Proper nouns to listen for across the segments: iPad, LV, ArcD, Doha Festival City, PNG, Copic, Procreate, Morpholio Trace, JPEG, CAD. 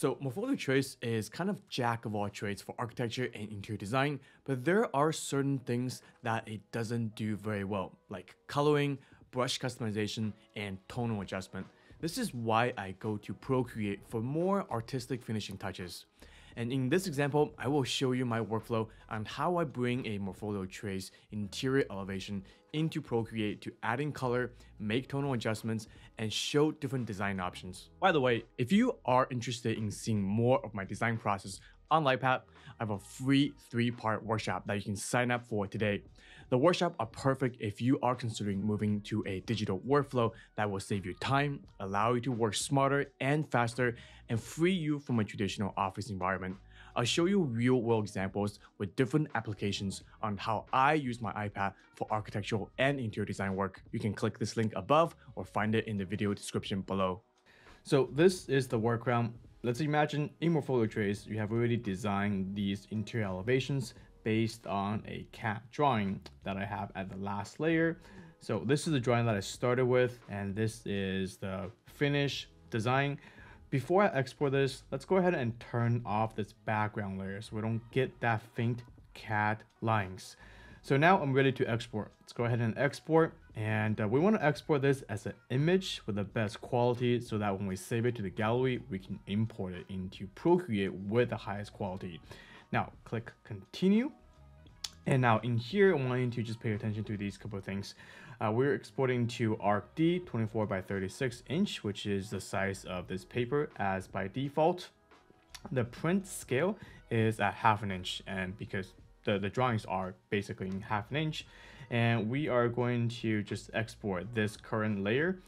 So Morpholio Trace is kind of jack of all trades for architecture and interior design, but there are certain things that it doesn't do very well, like coloring, brush customization, and tonal adjustment. This is why I go to Procreate for more artistic finishing touches. And in this example, I will show you my workflow on how I bring a Morpholio Trace interior elevation into Procreate to add in color, make tonal adjustments, and show different design options. By the way, if you are interested in seeing more of my design process on Lightpath, I have a free 3-part workshop that you can sign up for today. The workshops are perfect if you are considering moving to a digital workflow that will save you time, allow you to work smarter and faster, and free you from a traditional office environment. I'll show you real-world examples with different applications on how I use my iPad for architectural and interior design work. You can click this link above or find it in the video description below. So this is the workaround. Let's imagine in Morpholio Trace, you have already designed these interior elevations based on a CAD drawing that I have at the last layer. So this is the drawing that I started with, and this is the finished design. Before I export this, let's go ahead and turn off this background layer so we don't get that faint CAD lines. So now I'm ready to export. Let's go ahead and export. And we want to export this as an image with the best quality so that when we save it to the gallery, we can import it into Procreate with the highest quality. Now click continue. And now in here, I want you to just pay attention to these couple of things. We're exporting to ArcD 24 by 36 inch, which is the size of this paper as by default. The print scale is at 1/2 inch, and because the drawings are basically in 1/2 inch, and we are going to just export this current layer,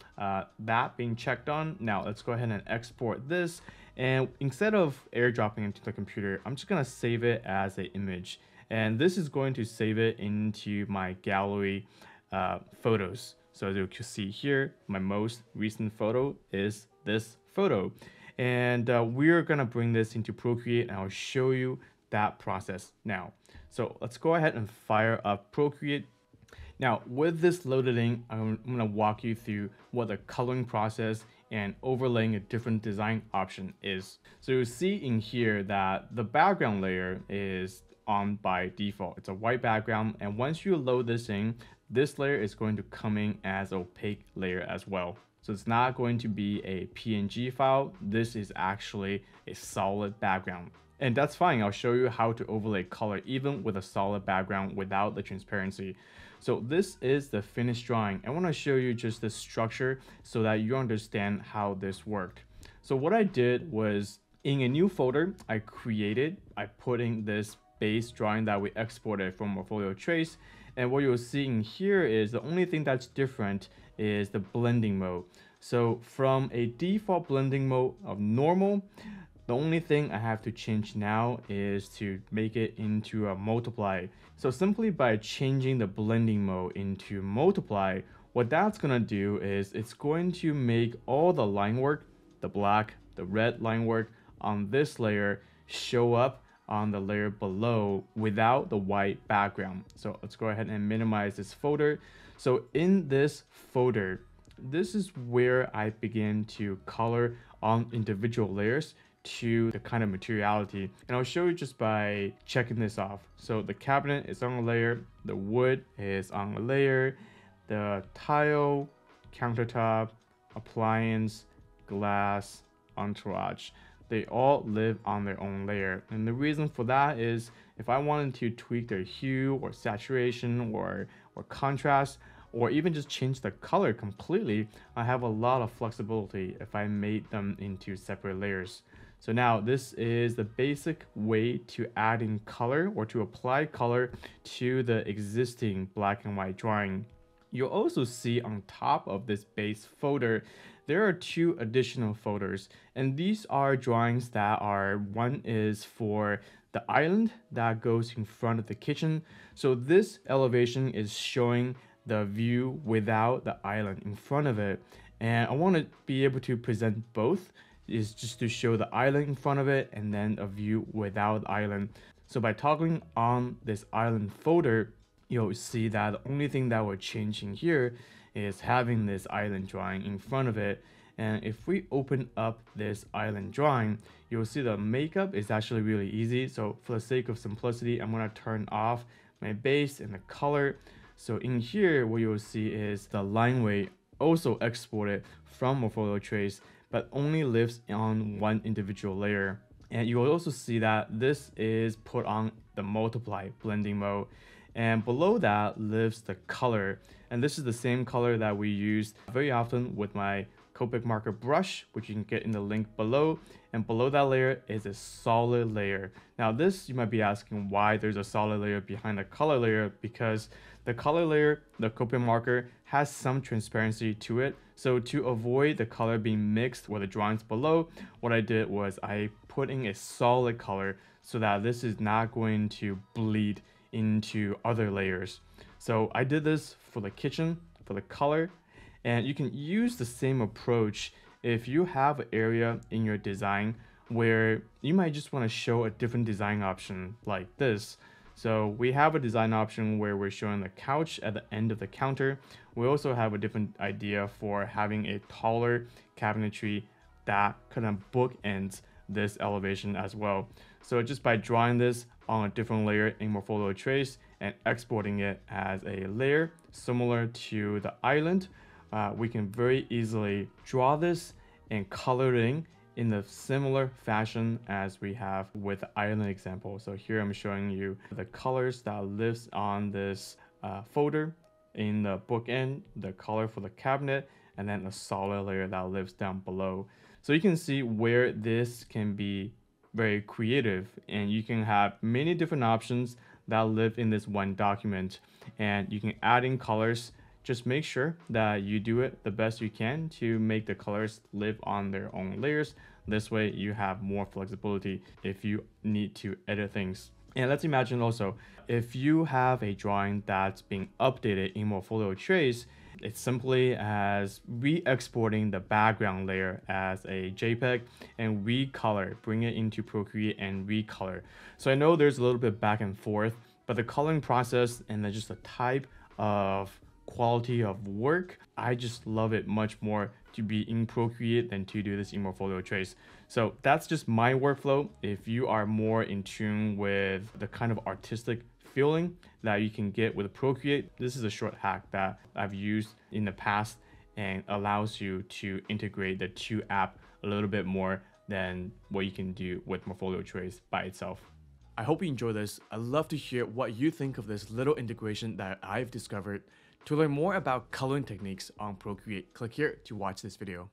that being checked on. Now let's go ahead and export this, and instead of airdropping into the computer, I'm just going to save it as an image, and this is going to save it into my gallery photos. So as you can see here, my most recent photo is this photo, and we're going to bring this into Procreate, and I'll show you that process now. So let's go ahead and fire up Procreate. Now with this loaded in, I'm gonna walk you through what the coloring process and overlaying a different design option is. So you'll see in here that the background layer is on by default. It's a white background, and once you load this in, this layer is going to come in as opaque layer as well. So it's not going to be a PNG file. This is actually a solid background. And that's fine. I'll show you how to overlay color even with a solid background without the transparency. So this is the finished drawing. I want to show you just the structure so that you understand how this worked. So what I did was in a new folder I created, I put in this base drawing that we exported from Morpholio Trace. And what you'll see in here is the only thing that's different is the blending mode. So from a default blending mode of normal, the only thing I have to change now is to make it into a multiply. So simply by changing the blending mode into multiply, what that's going to do is it's going to make all the line work, the black, the red line work on this layer show up on the layer below without the white background. So let's go ahead and minimize this folder. So in this folder, this is where I begin to color on individual layers to the kind of materiality, and I'll show you just by checking this off. So the cabinet is on a layer, the wood is on a layer, the tile, countertop, appliance, glass, entourage, they all live on their own layer. And the reason for that is if I wanted to tweak their hue or saturation or contrast, or even just change the color completely, I have a lot of flexibility if I made them into separate layers. So now this is the basic way to add in color or to apply color to the existing black and white drawing. You'll also see on top of this base folder, there are 2 additional folders, and these are drawings that are, one is for the island that goes in front of the kitchen. So this elevation is showing the view without the island in front of it, and I want to be able to present both, is just to show the island in front of it and then a view without the island. So by toggling on this island folder, you'll see that the only thing that we're changing here is having this island drawing in front of it. And if we open up this island drawing, you'll see the makeup is actually really easy. So for the sake of simplicity, I'm going to turn off my base and the color. So in here, what you'll see is the line weight also exported from Morpholio Trace, but only lives on one individual layer. And you will also see that this is put on the multiply blending mode. And below that lives the color. And this is the same color that we use very often with my Copic marker brush, which you can get in the link below. And below that layer is a solid layer. Now this, you might be asking why there's a solid layer behind the color layer, because the color layer, the Copic marker, has some transparency to it. So to avoid the color being mixed with the drawings below, what I did was I put in a solid color so that this is not going to bleed into other layers. So I did this for the kitchen, for the color. And you can use the same approach if you have an area in your design where you might just want to show a different design option like this. So we have a design option where we're showing the couch at the end of the counter. We also have a different idea for having a taller cabinetry that kind of bookends this elevation as well. So just by drawing this on a different layer in Morpholio Trace and exporting it as a layer similar to the island, we can very easily draw this and color it in a similar fashion as we have with the island example. So here I'm showing you the colors that lives on this folder in the bookend, the color for the cabinet, and then a solid layer that lives down below. So you can see where this can be very creative, and you can have many different options that live in this one document, and you can add in colors. Just make sure that you do it the best you can to make the colors live on their own layers. This way you have more flexibility if you need to edit things. And let's imagine also, if you have a drawing that's being updated in Morpholio Trace, it's simply as re-exporting the background layer as a JPEG and recolor, bring it into Procreate and recolor. So I know there's a little bit back and forth, but the coloring process and then just the type of quality of work, I just love it much more to be in Procreate than to do this in Morpholio Trace. So that's just my workflow. If you are more in tune with the kind of artistic feeling that you can get with Procreate, this is a short hack that I've used in the past and allows you to integrate the two apps a little bit more than what you can do with Morpholio Trace by itself. I hope you enjoy this. I'd love to hear what you think of this little integration that I've discovered. To learn more about coloring techniques on Procreate, click here to watch this video.